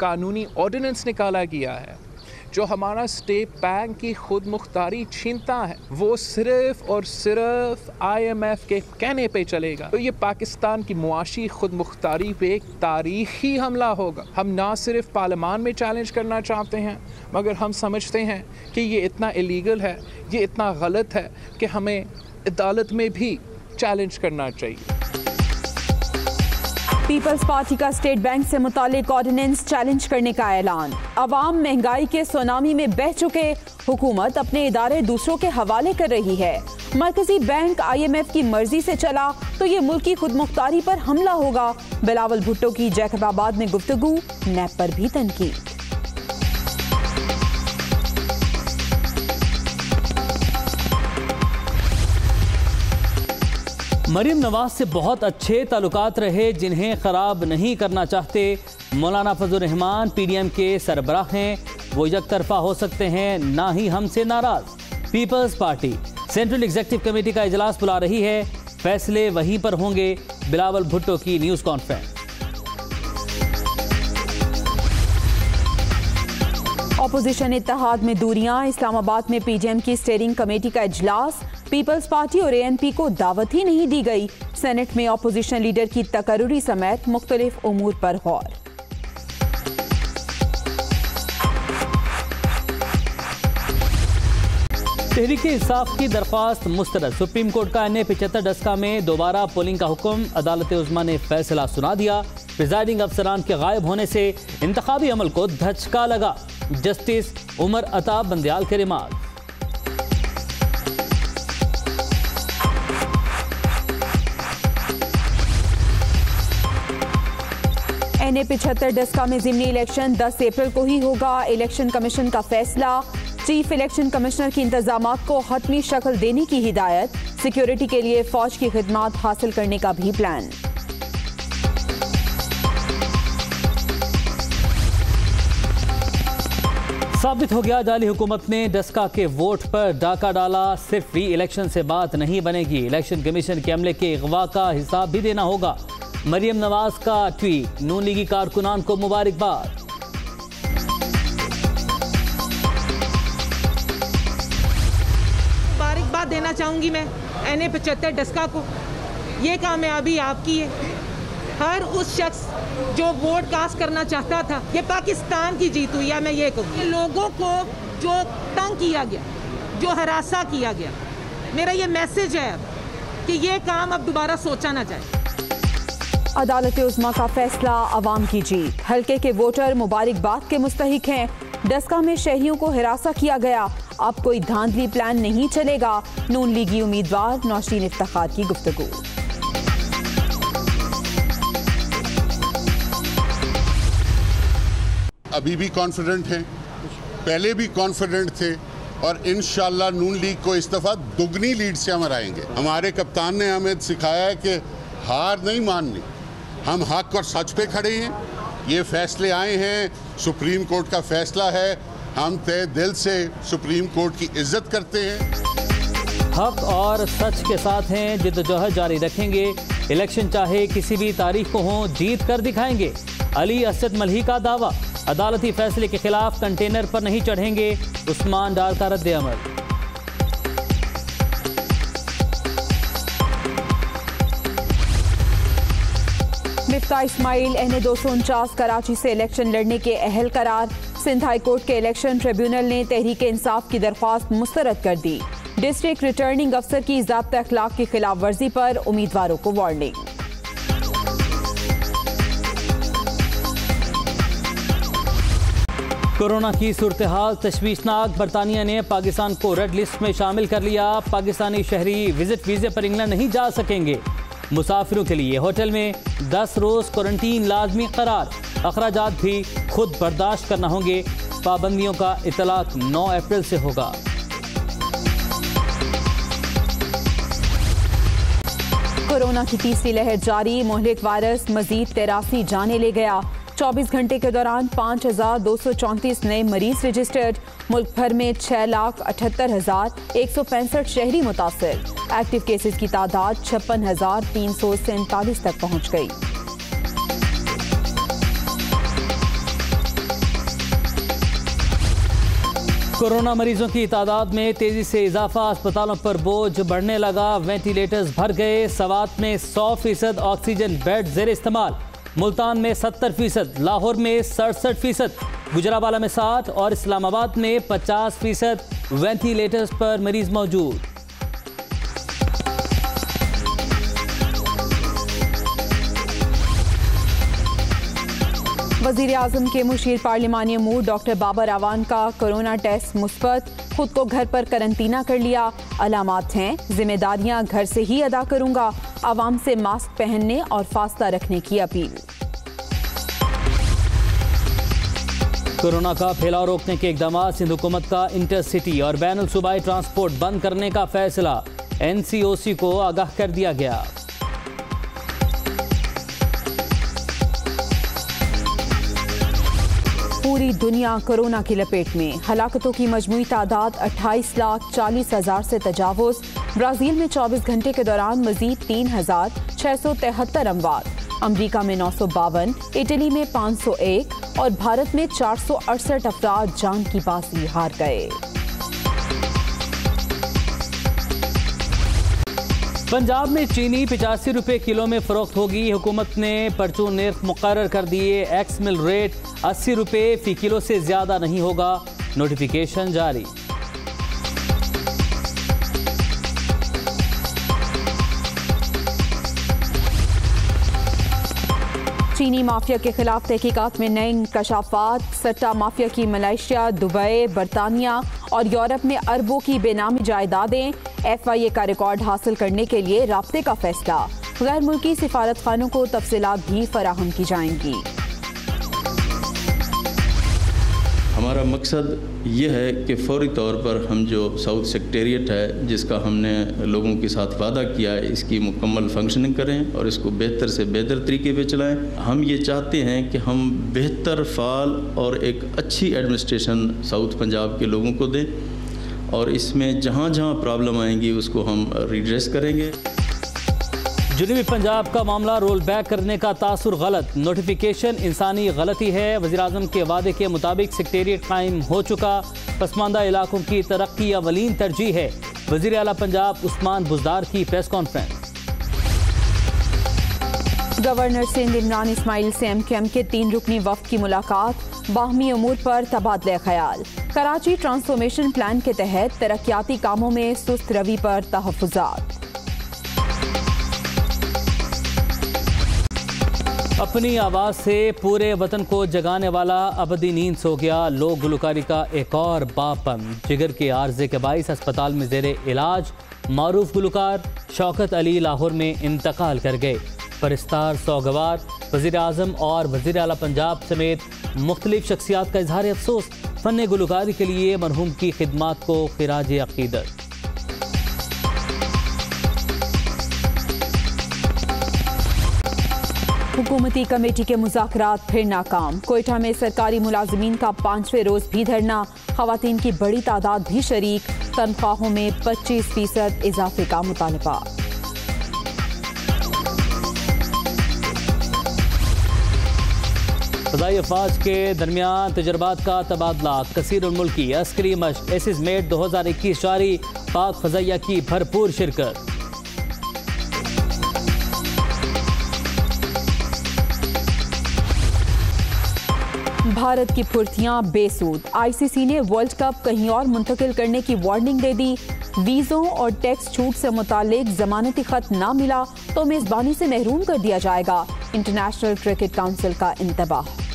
कानूनी ऑर्डिनेंस निकाला गया है जो हमारा स्टेट बैंक की खुद मुख्तारी छीनता है, वो सिर्फ और सिर्फ आईएमएफ के कहने पे चलेगा। तो ये पाकिस्तान की मुआशी खुद मुख्तारी पे एक तारीखी हमला होगा। हम ना सिर्फ पार्लियामान में चैलेंज करना चाहते हैं, मगर हम समझते हैं कि ये इतना इलीगल है, ये इतना गलत है कि हमें अदालत में भी चैलेंज करना चाहिए। पीपल्स पार्टी का स्टेट बैंक से मुतालिक ऑर्डिनेंस चैलेंज करने का ऐलान। आवाम महंगाई के सुनामी में बह चुके, हुकूमत अपने इदारे दूसरों के हवाले कर रही है। मरकजी बैंक आईएमएफ की मर्जी से चला तो ये मुल्क की खुद मुख्तारी पर हमला होगा। बिलावल भुट्टो की जैकाबाद में गुफ्तगू, नैब पर भी तनकीद। मरियम नवाज से बहुत अच्छे ताल्लुकात रहे जिन्हें ख़राब नहीं करना चाहते। मौलाना फजलुर्रहमान पीडीएम के सरबराह हैं, वो एक तरफा हो सकते हैं, ना ही हमसे नाराज़। Peoples Party central executive committee का इजलास बुला रही है, फैसले वहीं पर होंगे। बिलावल भुट्टो की न्यूज़ कॉन्फ्रेंस। अपोजिशन इत्तेहाद में दूरियां। इस्लामाबाद में पीडीएम की स्टेयरिंग कमेटी का इजलास। पीपल्स पार्टी और एएनपी को दावत ही नहीं दी गई। सेनेट में अपोजिशन लीडर की तकर्री समेत मुख्तलिफ उमूर पर गौर। तहरीकि इंसाफ की दरख्वास्त मुस्तरद। सुप्रीम कोर्ट का NA 75 DSCA में दोबारा पोलिंग का हुक्म। अदालत उज़्मा ने फैसला सुना दिया। प्रिजाइडिंग अफसरान के गायब होने से इंतखाबी अमल को धचका लगा। जस्टिस उमर अताब बंदियाल के रिमार्क। NA 75 DSCA में ज़िमनी इलेक्शन 10 अप्रैल को ही होगा। इलेक्शन कमीशन का फैसला। चीफ इलेक्शन कमिश्नर की इंतजामात को हतमी शक्ल देने की हिदायत। सिक्योरिटी के लिए फौज की खिदमात हासिल करने का भी प्लान। साबित हो गया जाली हुकूमत ने DSCA के वोट पर डाका डाला। सिर्फ री इलेक्शन से बात नहीं बनेगी, इलेक्शन कमीशन के अमले के अगवा का हिसाब भी देना होगा। मरियम नवाज का ट्वीट, नून लीगी कारकुनान को मुबारकबाद। मुबारकबाद देना चाहूँगी मैं NA 75 DSCA को। ये कामयाबी आपकी है। हर उस शख्स जो वोट कास्ट करना चाहता था, ये पाकिस्तान की जीत हुई है। मैं ये कहूँगी लोगों को जो तंग किया गया, जो हरासा किया गया, मेरा ये मैसेज है कि ये काम अब दोबारा सोचा ना जाए। अदालत उज़्मा का फैसला, आवाम की जीत। हल्के के वोटर मुबारकबाद के मुस्तहिक हैं। DSCA में शहरियों को हिरासा किया गया, अब कोई धांधली प्लान नहीं चलेगा। नून लीगी उम्मीदवार नौशीन इफ्तिखार की गुफ्तगू। अभी भी कॉन्फिडेंट हैं, पहले भी कॉन्फिडेंट थे, और इंशाल्लाह नून लीग को इस दफा दुगनी लीड से हम हराएंगे। हमारे कप्तान ने हमें सिखाया कि हार नहीं माननी, हम हक और सच पे खड़े हैं। ये फैसले आए हैं, सुप्रीम कोर्ट का फैसला है, हम तहे दिल से सुप्रीम कोर्ट की इज्जत करते हैं। हक और सच के साथ हैं, जिद्दोजहद जारी रखेंगे। इलेक्शन चाहे किसी भी तारीख को हो, जीत कर दिखाएंगे। अली असद मल्ही का दावा, अदालती फैसले के खिलाफ कंटेनर पर नहीं चढ़ेंगे। उस्मान डार का रद्द अमल। मिफ्ताह इस्माइल NA 249 कराची से इलेक्शन लड़ने के अहल करार। सिंध हाईकोर्ट के इलेक्शन ट्रिब्यूनल ने तहरीकि इंसाफ की दरख्वास्त मुस्तरद कर दी। डिस्ट्रिक्ट रिटर्निंग अफसर की ज़ब्त अखलाक की खिलाफ वर्जी पर उम्मीदवारों को वार्निंग। कोरोना की सूरत हाल तशवीशनाक। बरतानिया ने पाकिस्तान को रेड लिस्ट में शामिल कर लिया। पाकिस्तानी शहरी विजिट वीजे पर इंग्लैंड नहीं जा सकेंगे। मुसाफिरों के लिए होटल में 10 रोज़ क्वारंटीन लाजमी करार। अखराजात भी खुद बर्दाश्त करना होंगे। पाबंदियों का इतलाक 9 अप्रैल से होगा। कोरोना की तीसरी लहर जारी। मोहलिक वायरस मजीद 83 जाने ले गया। 24 घंटे के दौरान 5234 नए मरीज रजिस्टर्ड। मुल्क भर में 6,78,165 शहरी मुतासर। एक्टिव केसेस की तादाद 56,347 तक पहुंच गई। कोरोना मरीजों की तादाद में तेजी से इजाफा, अस्पतालों पर बोझ बढ़ने लगा, वेंटिलेटर्स भर गए। सवात में 100% ऑक्सीजन बेड जेर इस्तेमाल, मुल्तान में 70%, लाहौर में 67%, गुजरावाला में 60% और इस्लामाबाद में 50% वेंटिलेटर्स पर मरीज मौजूद। वज़ीर आज़म के मुशीर पार्लिमानी अमूर डॉक्टर बाबर आवान का कोरोना टेस्ट मुस्बत, खुद को घर पर करंतना कर लिया। अलामात हैं, जिम्मेदारियां घर से ही अदा करूंगा। आवाम से मास्क पहनने और फासला रखने की अपील। कोरोना का फैलाव रोकने के इकदाम, सिंध हुकूमत का इंटरसिटी और बैन सूबाई ट्रांसपोर्ट बंद करने का फैसला, एनसीओसी को आगाह कर दिया गया। पूरी दुनिया कोरोना की लपेट में, हलाकतों की मजमूई तादाद 28,40,000 से तजावुज। ब्राजील में 24 घंटे के दौरान मजीद 3,673 अमवात, अमरीका में 952, इटली में 501 और भारत में 468 अफराद जान की बाजी हार गए। पंजाब में चीनी 85 रुपये किलो में फरोख्त होगी, हुकूमत ने परचून नर्ख मुकर्रर कर दिए। एक्स मिल रेट 80 रुपये फी किलो से ज़्यादा नहीं होगा, नोटिफिकेशन जारी। चीनी माफिया के खिलाफ तहकीकात में नए इंकशाफात, सट्टा माफिया की मलेशिया, दुबई, बरतानिया और यूरोप में अरबों की बेनामी जायदादें, एफआईए का रिकॉर्ड हासिल करने के लिए राब्ते का फैसला। गैर मुल्की सिफारतखानों को तफसीलात भी फराहम की जाएंगी। हमारा मकसद ये है कि फौरी तौर पर हम जो साउथ सेक्रेटेरिएट है, जिसका हमने लोगों के साथ वादा किया है, इसकी मुकम्मल फंक्शनिंग करें और इसको बेहतर से बेहतर तरीके पे चलाएं। हम ये चाहते हैं कि हम बेहतर फाल और एक अच्छी एडमिनिस्ट्रेशन साउथ पंजाब के लोगों को दें और इसमें जहाँ जहाँ प्रॉब्लम आएंगी उसको हम रिड्रेस करेंगे। जुनूबी पंजाब का मामला रोल बैक करने का तासुर गलत, नोटिफिकेशन इंसानी गलती है। वज़ीर-ए-आज़म के वादे के मुताबिक सेक्रेटेरिएट कायम हो चुका, पसमानदा इलाकों की तरक्की अवलीन तरजीह है। वज़ीर-ए-आला पंजाब उस्मान बुज़दार की press conference. Governor Sindh Imran Ismail से एमकेएम के 3 रुकनी वफ्द की मुलाकात, बाहमी अमूर पर तबादला ख्याल। कराची ट्रांसफॉर्मेशन प्लान के तहत तरक्याती कामों में सुस्त रवि पर तहफ़्फ़ुज़ात। अपनी आवाज़ से पूरे वतन को जगाने वाला अबदी नींद सो गया लोक गुलकारी का एक और बापन, जिगर के आर्जे के बाइस अस्पताल में जेरे इलाज। मारूफ गुलकार शौकत अली लाहौर में इंतकाल कर गए। परिस्तार सौगवार, वज़ीर आज़म और वज़ीर आला पंजाब समेत मुख्तलिफ शख्सियात का इजहार अफसोस, फ़न गुलकारी के लिए मरहूम की खिदमात को खिराज अक़ीदत। हुकूमती कमेटी के मुज़ाकरात फिर नाकाम, कोयटा में सरकारी मुलाजमीन का 5वें रोज़ भी धरना, ख़वातीन की बड़ी तादाद भी शरीक, तनख्वाहों में 25% इजाफे का मुतालबा। फ़ज़ाई अफवाज के दरमियान तजर्बात का तबादला, कसीरुल मुल्की अस्करी मश्क एसिस मेट 2021 जारी, पाक फ़ज़ाइया की भरपूर शिरकत। भारत की फुर्तियां बेसूद, आईसीसी ने वर्ल्ड कप कहीं और मुंतकिल करने की वार्निंग दे दी। वीज़ों और टैक्स छूट से मुतालिक जमानती खत ना मिला तो मेज़बानी से महरूम कर दिया जाएगा, इंटरनेशनल क्रिकेट काउंसिल का इंतबाह।